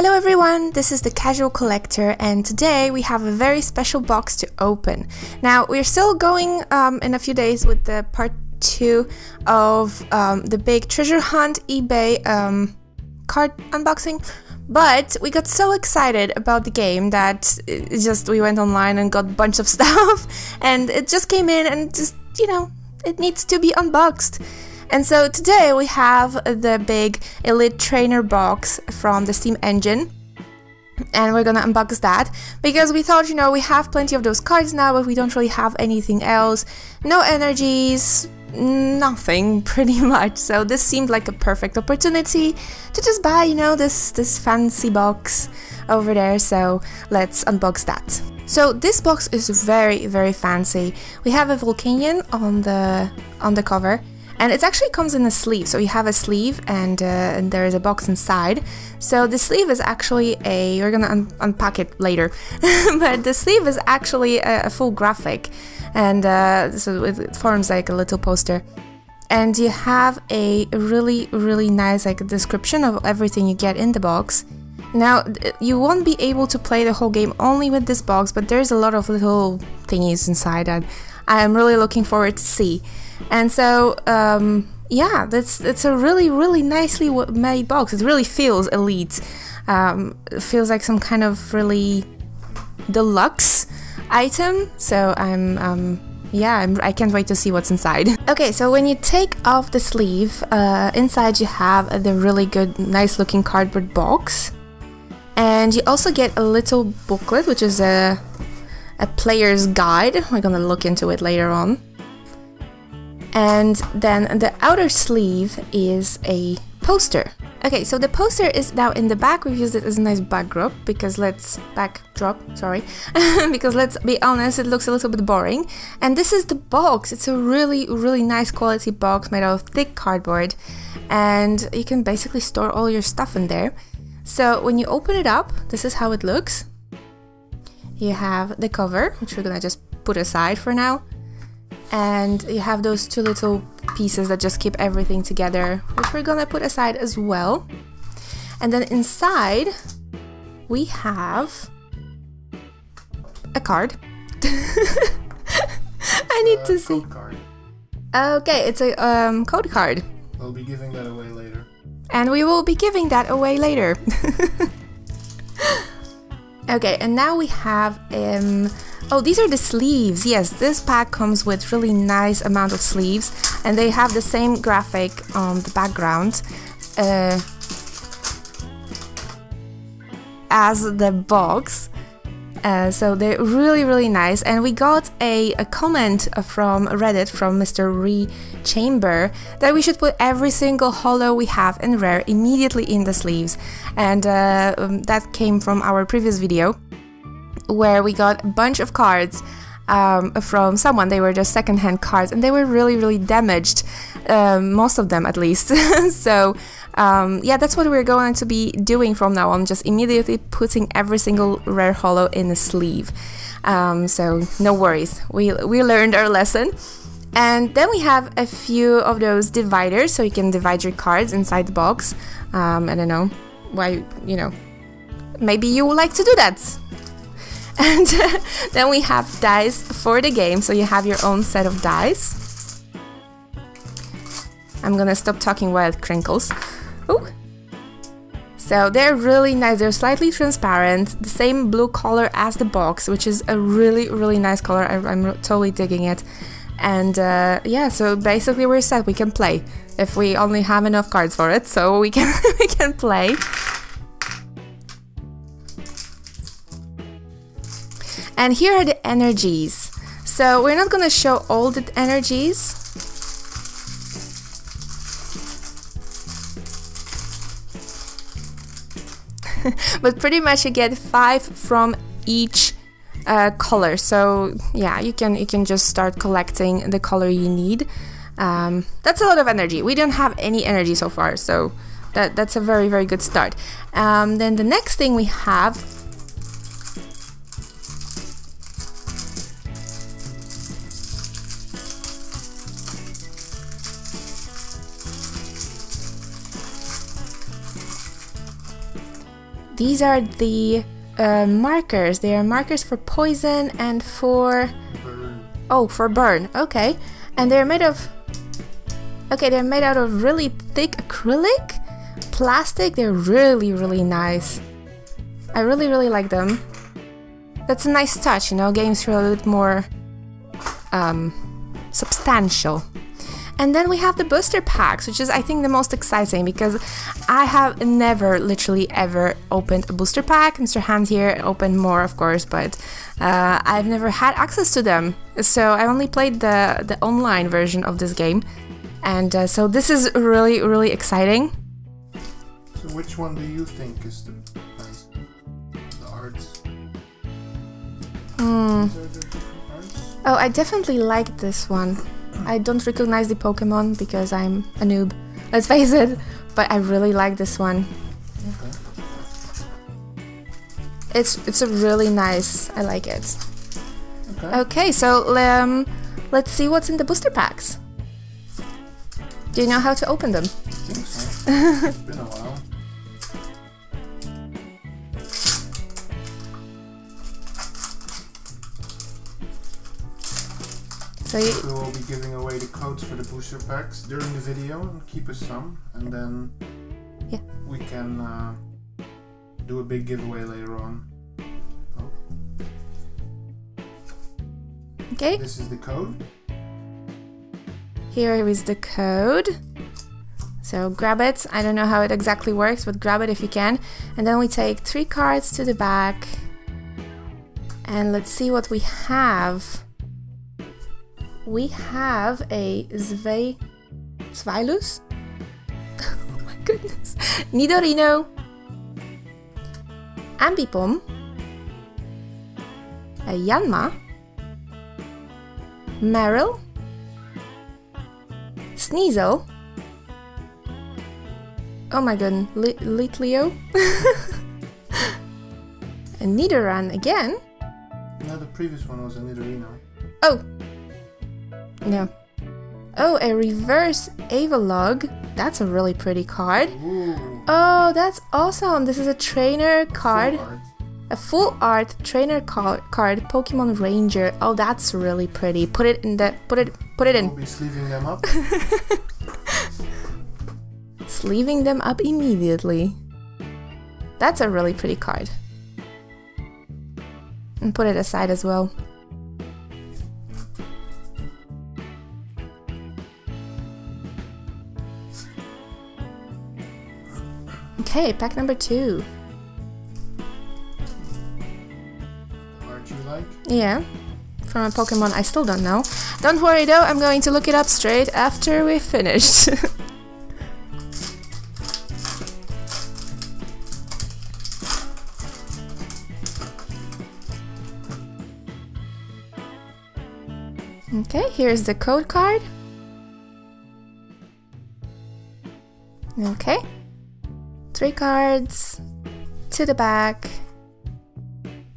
Hello everyone, this is the Casual Collector and today we have a very special box to open. Now we're still going in a few days with the part 2 of the big treasure hunt eBay card unboxing, but we got so excited about the game that we went online and got a bunch of stuff and it just came in and just, you know, it needs to be unboxed. And so today we have the big Elite Trainer box from the Steam Engine and we're gonna unbox that because we thought, you know, we have plenty of those cards now but we don't really have anything else, no energies, nothing pretty much, so this seemed like a perfect opportunity to just buy, you know, this fancy box over there, so let's unbox that. So this box is very, very fancy. We have a Volcanion on the cover. And it actually comes in a sleeve, so you have a sleeve and there is a box inside. So the sleeve is actually a... we're gonna unpack it later. But the sleeve is actually a full graphic. And so it forms like a little poster. And you have a really nice like description of everything you get in the box. Now, you won't be able to play the whole game only with this box, but there's a lot of little thingies inside that I am really looking forward to see. And so, yeah, it's a really nicely made box. It really feels elite. It feels like some kind of really deluxe item. So I'm, I can't wait to see what's inside. Okay, so when you take off the sleeve, inside you have the really good, nice looking cardboard box. And you also get a little booklet, which is a player's guide. We're gonna look into it later on. And then the outer sleeve is a poster. Okay, so the poster is now in the back. We've used it as a nice backdrop because let's be honest, it looks a little bit boring. And this is the box. It's a really nice quality box made out of thick cardboard. And you can basically store all your stuff in there. So when you open it up, this is how it looks. You have the cover, which we're gonna just put aside for now. And you have those two little pieces that just keep everything together, which we're gonna put aside as well. And then inside we have a card. I need to see. Code card. Okay, it's a code card. We'll be giving that away later. And we will be giving that away later. Okay, and now we have oh, these are the sleeves. Yes, this pack comes with really nice amount of sleeves and they have the same graphic on the background as the box. So they're really nice, and we got a comment from Reddit from Mr. Re Chamber that we should put every single holo we have in rare immediately in the sleeves, and that came from our previous video where we got a bunch of cards from someone. They were just secondhand cards and they were really damaged, most of them at least. So yeah, that's what we're going to be doing from now on, just immediately putting every single rare holo in a sleeve. So no worries, we learned our lesson. And then we have a few of those dividers, so you can divide your cards inside the box. I don't know why, you know, maybe you would like to do that. And then we have dice for the game, so you have your own set of dice. I'm gonna stop talking while it crinkles. Ooh. So they're really nice, they're slightly transparent, the same blue color as the box, which is a really nice color. I'm totally digging it. And yeah, so basically we're set, we can play. If we only have enough cards for it, so we can, we can play. And here are the energies. So we're not gonna show all the energies. But pretty much you get 5 from each color. So yeah, you can just start collecting the color you need. That's a lot of energy. We don't have any energy so far, so that's a very good start. Then the next thing we have These are the markers. They are markers for poison and for... burn. Oh, for burn. Okay. And they're made of... okay, they're made out of really thick acrylic plastic. They're really, really nice. I really, really like them. That's a nice touch, you know, games feel a little bit more substantial. And then we have the booster packs, which is, I think, the most exciting, because I have never, literally ever opened a booster pack. Mr. Hand here opened more, of course, but I've never had access to them. So I only played the online version of this game. And so this is really, really exciting. So which one do you think is the best? The arts? Oh, I definitely like this one. I don't recognize the Pokemon because I'm a noob, let's face it, but I really like this one. Okay. It's a really nice, I like it. Okay, so let's see what's in the booster packs. Do you know how to open them? I think so. It's been a while. So we'll be giving away the codes for the booster packs during the video, and keep us some, and then yeah, we can do a big giveaway later on. Oh. Okay. This is the code. Here is the code. So grab it. I don't know how it exactly works, but grab it if you can. And then we take 3 cards to the back. And let's see what we have. We have a Zweilous? Oh my goodness. Nidorino. Ambipom. A Yanma. Maril. Sneasel. Oh my god, Litleo. And Nidoran again. No, the previous one was a Nidorino. Oh! No. Oh, a reverse Avalugg. That's a really pretty card. Ooh. Oh, that's awesome. This is a trainer card. A full art trainer card, Pokémon Ranger. Oh, that's really pretty. Put it in the put it in. We'll be sleeving them up. Sleeving them up immediately. That's a really pretty card. And put it aside as well. Okay, pack number 2. Aren't you like? Yeah, from a Pokemon I still don't know. Don't worry though, I'm going to look it up straight after we finished. Okay, here's the code card. Okay. 3 cards to the back.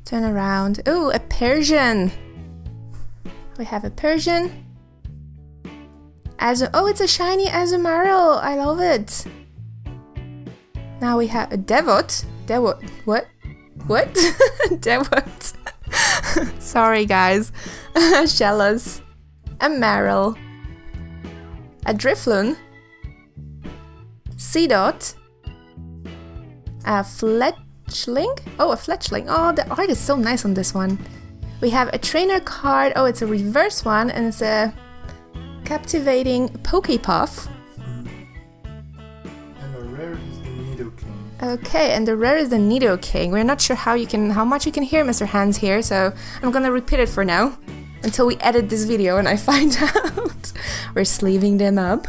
Turn around. Ooh, a Persian. We have a Persian. Oh, it's a shiny Azumarill. I love it. Now we have a Devot. Devot. What? What? Devot. Sorry, guys. Shellos. A Maril. A Drifloon. Seedot. A Fletchling? Oh, a Fletchling. Oh, the art is so nice on this one. We have a trainer card. Oh, it's a reverse one, and it's a captivating Pokepuff. And the rare is the Nidoking. Okay, and the rare is the Nidoking. We're not sure how much you can hear Mr. Hands here, so I'm gonna repeat it for now until we edit this video and I find out. We're sleeving them up.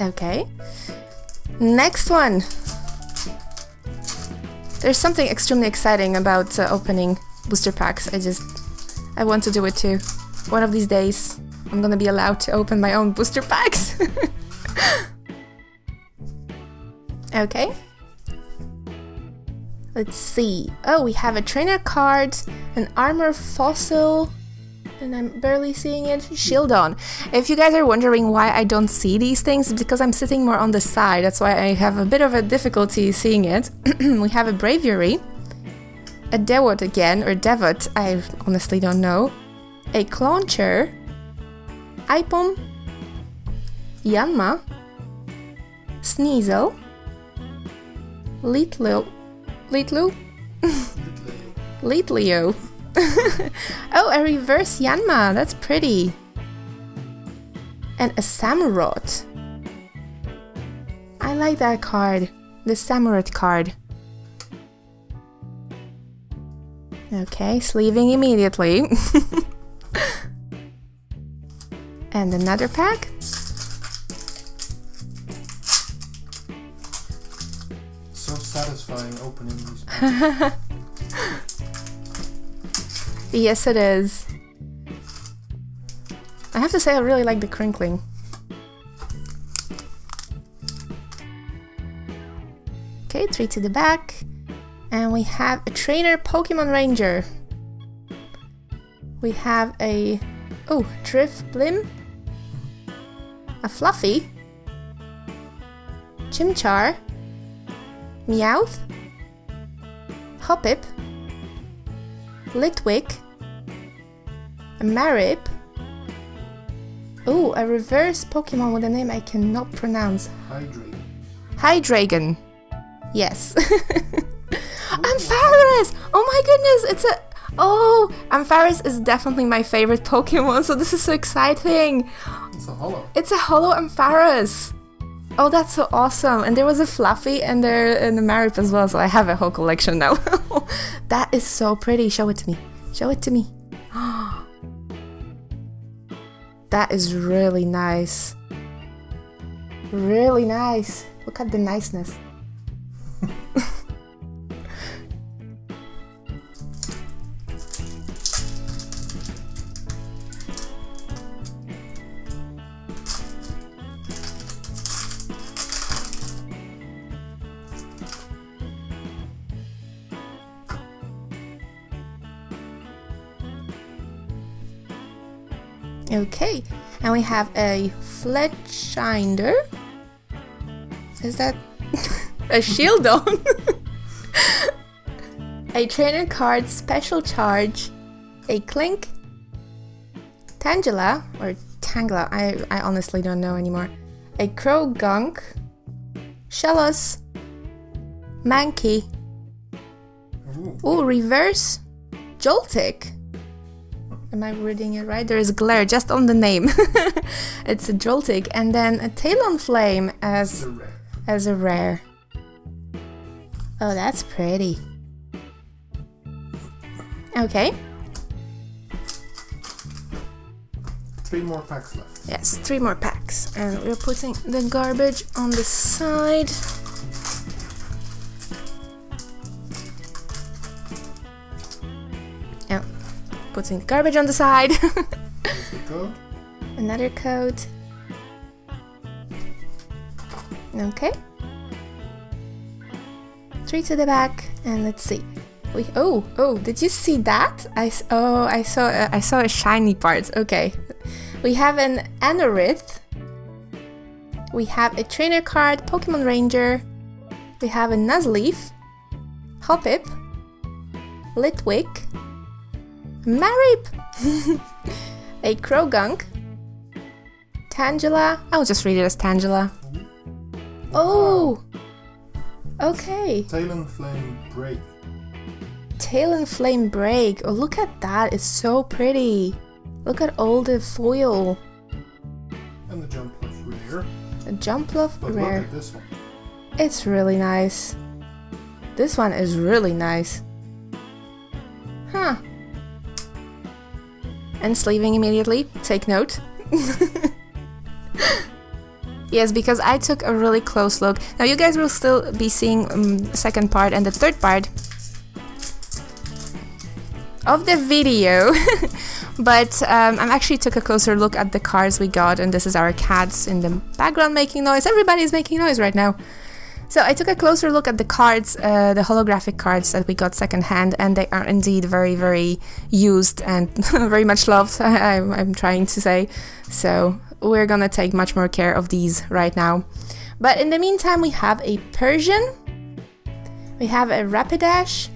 Okay. Next one! There's something extremely exciting about opening booster packs. I want to do it too. One of these days I'm gonna be allowed to open my own booster packs. Okay. Let's see. Oh, we have a trainer card, an armor fossil, and I'm barely seeing it. Shieldon. If you guys are wondering why I don't see these things, it's because I'm sitting more on the side. That's why I have a bit of a difficulty seeing it. We have a Braviary, a Devot again, or Devot, I honestly don't know, a Clauncher, Aipom, Yanma, Sneasel, Litleo. Oh, a reverse Yanma, that's pretty. And a Samurott. I like that card, the Samurott card. Okay, sleeving immediately. And another pack. So satisfying opening these packs. Yes, it is. I have to say I really like the crinkling. Okay, three to the back. And we have a trainer Pokémon Ranger. We have a... oh, Drifblim. A Fluffy. Chimchar. Meowth. Hoppip. Litwick. A Marip. Oh, a reverse Pokemon with a name I cannot pronounce. Hydreigon. Yes. Ampharos! Oh my goodness, it's a... oh, Ampharos is definitely my favorite Pokemon, so this is so exciting. It's a holo. It's a holo Ampharos. Oh, that's so awesome. And there was a Fluffy and a Marip as well, so I have a whole collection now. That is so pretty. Show it to me. Show it to me. That is really nice. Really nice. Look at the niceness. Okay, and we have a Fletchling. Is that a Shieldon? A trainer card special charge, a Clink, Tangela or Tangela, I honestly don't know anymore. A Croagunk, Shellos, Mankey. Ooh, reverse Joltik. Am I reading it right? There is glare just on the name. It's a Joltik, and then a Talonflame as a rare. Oh, that's pretty. Okay. Three more packs left. Yes, three more packs, and we're putting the garbage on the side. Putting the garbage on the side. Code. Another code. Okay. Three to the back, and let's see. We oh! Did you see that? I saw a shiny part. Okay. We have an Anorith. We have a trainer card, Pokemon Ranger. We have a Nuzleaf, Hoppip, Litwick. Marip! A Croagunk, Tangela. I'll just read it as Tangela. Oh! Okay. Talonflame Break. Talonflame Break. Oh, look at that. It's so pretty. Look at all the foil. And the Jumpluff rare. The Jumpluff rare. Look at this one. It's really nice. This one is really nice. Huh. And sleeving immediately, take note. Yes, because I took a really close look. Now you guys will still be seeing the second part and the third part of the video. But I actually took a closer look at the cards we got, and this is our cats in the background making noise. Everybody's making noise right now. So I took a closer look at the cards, the holographic cards that we got secondhand, and they are indeed very, very used and very much loved, I'm trying to say. So we're gonna take much more care of these right now. But in the meantime, we have a Persian, we have a Rapidash,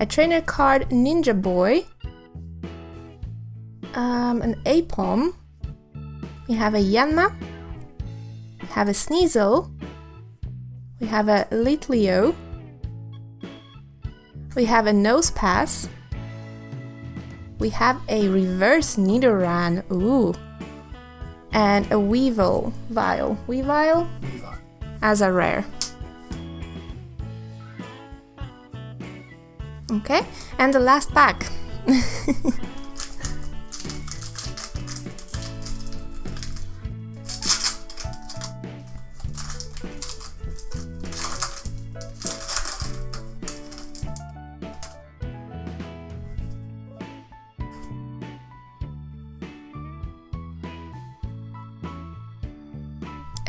a trainer card Ninja Boy, an Aipom, we have a Yanma, we have a Sneasel, we have a Litleo, we have a Nosepass, we have a reverse Nidoran, ooh, and a Weavile, Weavile as a rare. Okay, and the last pack.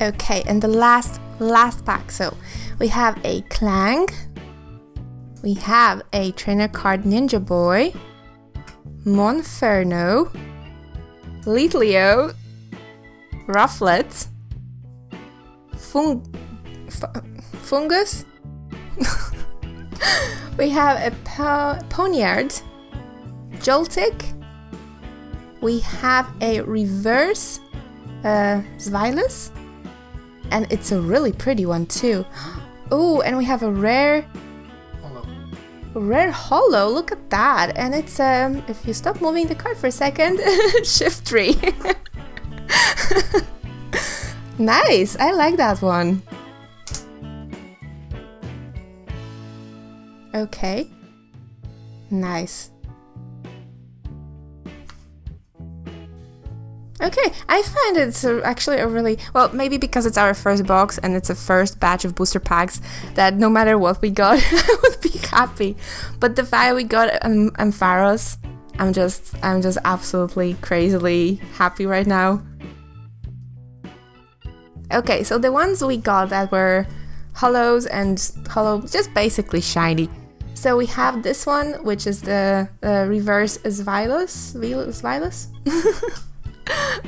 Okay, and the last pack. So we have a Clang, we have a trainer card Ninja Boy, Monferno, Litleo, Rufflet, Fungus, we have a Ponyard, Joltik, we have a reverse Zweilous, and it's a really pretty one too. Oh, and we have a rare holo, look at that. And it's if you stop moving the card for a second, Shiftry. Nice, I like that one. Okay, nice. Okay, I find it's actually a really, well, maybe because it's our first box and it's a first batch of booster packs, that no matter what we got, I would be happy. But the fact we got Ampharos, I'm just absolutely crazily happy right now. Okay, so the ones we got that were holos and just basically shiny. So we have this one, which is the reverse Zweilous.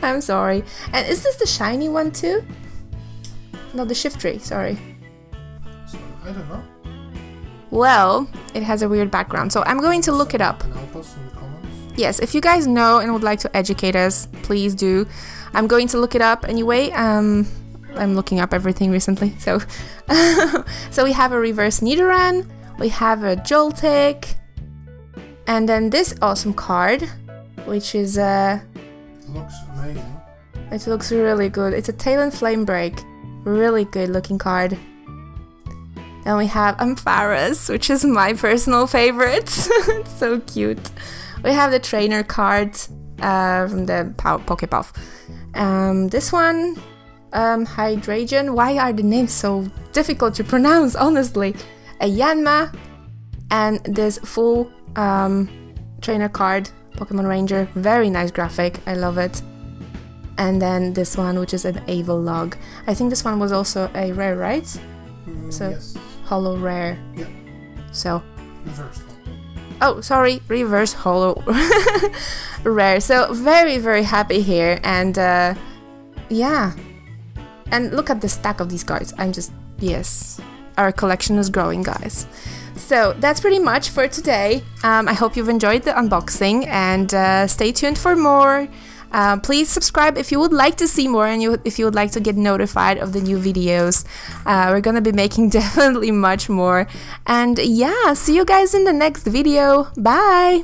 I'm sorry. And is this the shiny one too? No, the Shiftry, sorry. I don't know. Well, it has a weird background, so I'm going to look it up. Can I post in the comments? Yes, if you guys know and would like to educate us, please do. I'm going to look it up anyway. I'm looking up everything recently, so... So we have a reverse Nidoran, we have a Joltik, and then this awesome card, which is a... looks amazing. It looks really good. It's a Talonflame break. Really good looking card. And we have Ampharos, which is my personal favorite. It's so cute. We have the trainer card from the Pokepuff. This one, Hydreigon. Why are the names so difficult to pronounce, honestly? A Yanma and this full trainer card. Pokémon Ranger, very nice graphic, I love it. And then this one, which is an Avalugg. I think this one was also a rare, right? So yes. Holo rare. Yeah. So reverse holo. Oh, sorry, reverse holo rare. So very, very happy here, and yeah. And look at the stack of these cards. I'm just, yes. Our collection is growing, guys. So that's pretty much for today. I hope you've enjoyed the unboxing, and stay tuned for more. Please subscribe if you would like to see more, and if you would like to get notified of the new videos. We're gonna be making definitely much more. And yeah, see you guys in the next video. Bye!